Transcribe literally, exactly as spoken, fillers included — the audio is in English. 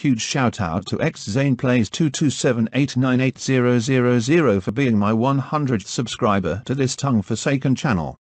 Huge shout out to x Zane plays two two seven eight nine eight zero zero zero for being my one hundredth subscriber to this tongue-forsaken channel.